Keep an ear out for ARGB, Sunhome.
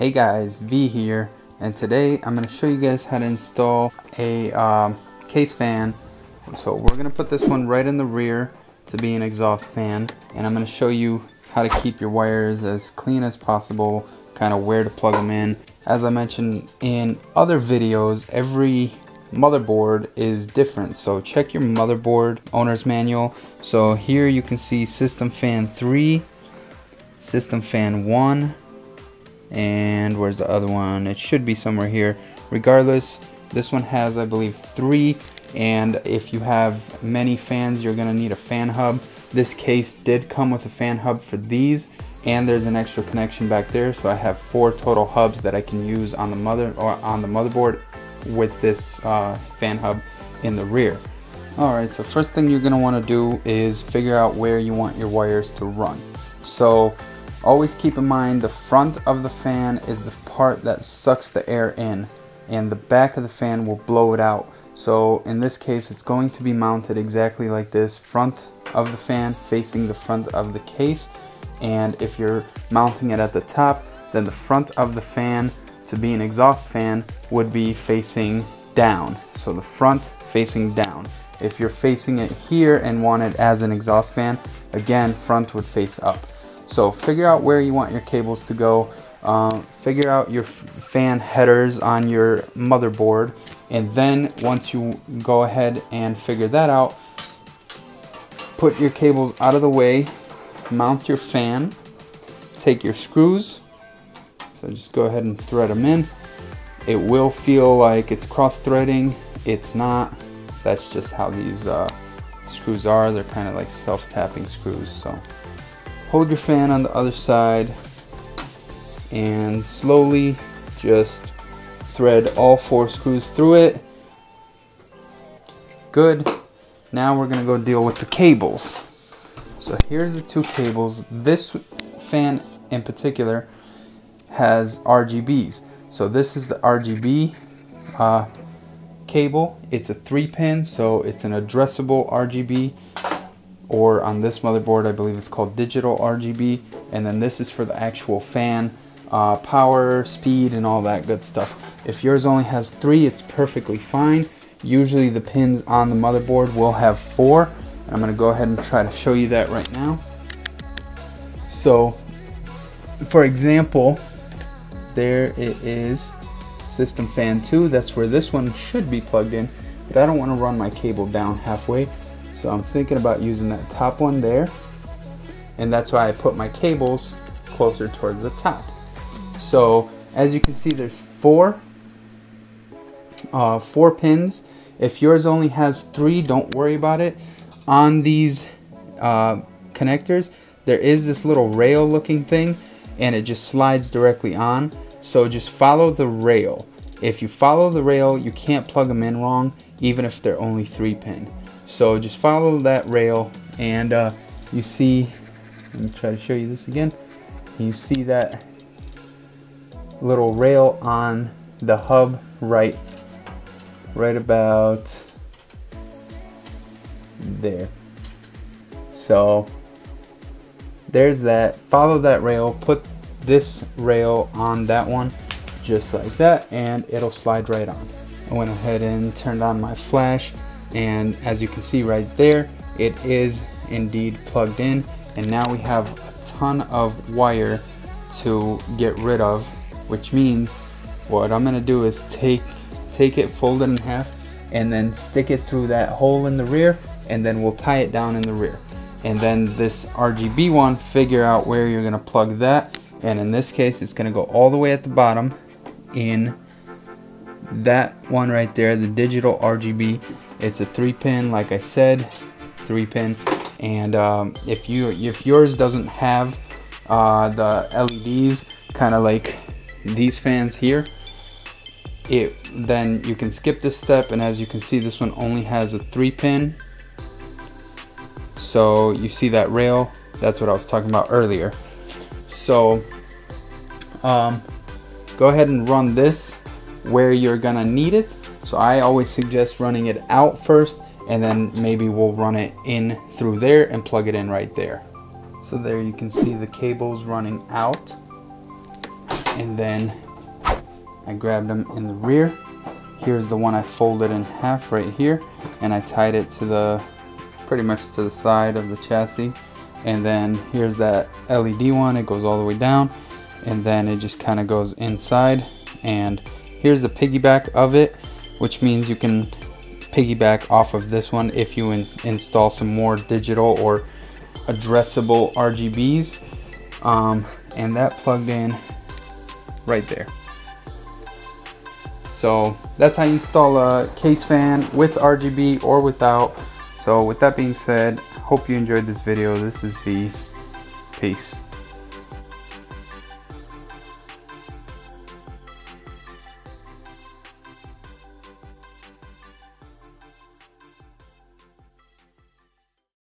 Hey guys, V here, and today I'm going to show you guys how to install a case fan. So we're going to put this one right in the rear to be an exhaust fan, and I'm going to show you how to keep your wires as clean as possible, kind of where to plug them in. As I mentioned in other videos, every motherboard is different, so check your motherboard owner's manual. So here you can see system fan 3, system fan 1, and where's the other one? It should be somewhere here. Regardless, this one has, I believe, 3, and if you have many fans, you're gonna need a fan hub. This case did come with a fan hub for these, and there's an extra connection back there, so I have 4 total hubs that I can use on the motherboard with this fan hub in the rear. Alright, so first thing you're gonna wanna do is figure out where you want your wires to run. So always keep in mind the front of the fan is the part that sucks the air in, and the back of the fan will blow it out. So in this case, it's going to be mounted exactly like this, front of the fan facing the front of the case. And if you're mounting it at the top, then the front of the fan, to be an exhaust fan, would be facing down. So the front facing down. If you're facing it here and want it as an exhaust fan, again, front would face up. So figure out where you want your cables to go, figure out your fan headers on your motherboard, and then once you go ahead and figure that out, put your cables out of the way, mount your fan, take your screws, so just go ahead and thread them in. It will feel like it's cross-threading, it's not, that's just how these screws are, they're kind of like self-tapping screws. So hold your fan on the other side and slowly just thread all 4 screws through it. Good. Now we're gonna go deal with the cables. So here's the 2 cables. This fan in particular has RGBs. So this is the RGB cable. It's a 3-pin, so it's an addressable RGB, or on this motherboard I believe it's called digital RGB, and then this is for the actual fan power, speed, and all that good stuff. If yours only has 3, it's perfectly fine. Usually the pins on the motherboard will have 4, and I'm gonna go ahead and try to show you that right now. So for example, there it is, system fan 2, that's where this one should be plugged in, but I don't wanna run my cable down halfway. So I'm thinking about using that top one there, and that's why I put my cables closer towards the top. So as you can see, there's 4 pins. If yours only has 3, don't worry about it. On these connectors, there is this little rail looking thing, and it just slides directly on. So just follow the rail. If you follow the rail, you can't plug them in wrong, even if they're only 3-pin. So just follow that rail, and you see, let me try to show you this again, you see that little rail on the hub right about there. So there's that, follow that rail, put this rail on that one just like that, and it'll slide right on. I went ahead and turned on my flash, and as you can see right there, it is indeed plugged in, and now we have a ton of wire to get rid of, which means what I'm gonna do is take it, fold it in half, and then stick it through that hole in the rear, and then we'll tie it down in the rear. And then this RGB one, figure out where you're gonna plug that, and in this case it's gonna go all the way at the bottom in that one right there, the digital RGB. It's a 3-pin, like I said, 3-pin, and if yours doesn't have the LEDs, kind of like these fans here, then you can skip this step. And as you can see, this one only has a 3-pin. So you see that rail? That's what I was talking about earlier. So go ahead and run this where you're gonna need it. So I always suggest running it out first, and then maybe we'll run it in through there and plug it in right there. So there you can see the cables running out, and then I grabbed them in the rear. Here's the one I folded in half right here, and I tied it to the pretty much to the side of the chassis. And then here's that LED one, it goes all the way down, and then it just kind of goes inside. And here's the piggyback of it, which means you can piggyback off of this one if you install some more digital or addressable RGBs. And that plugged in right there. So that's how you install a case fan with RGB or without. So with that being said, hope you enjoyed this video. This is V. Peace.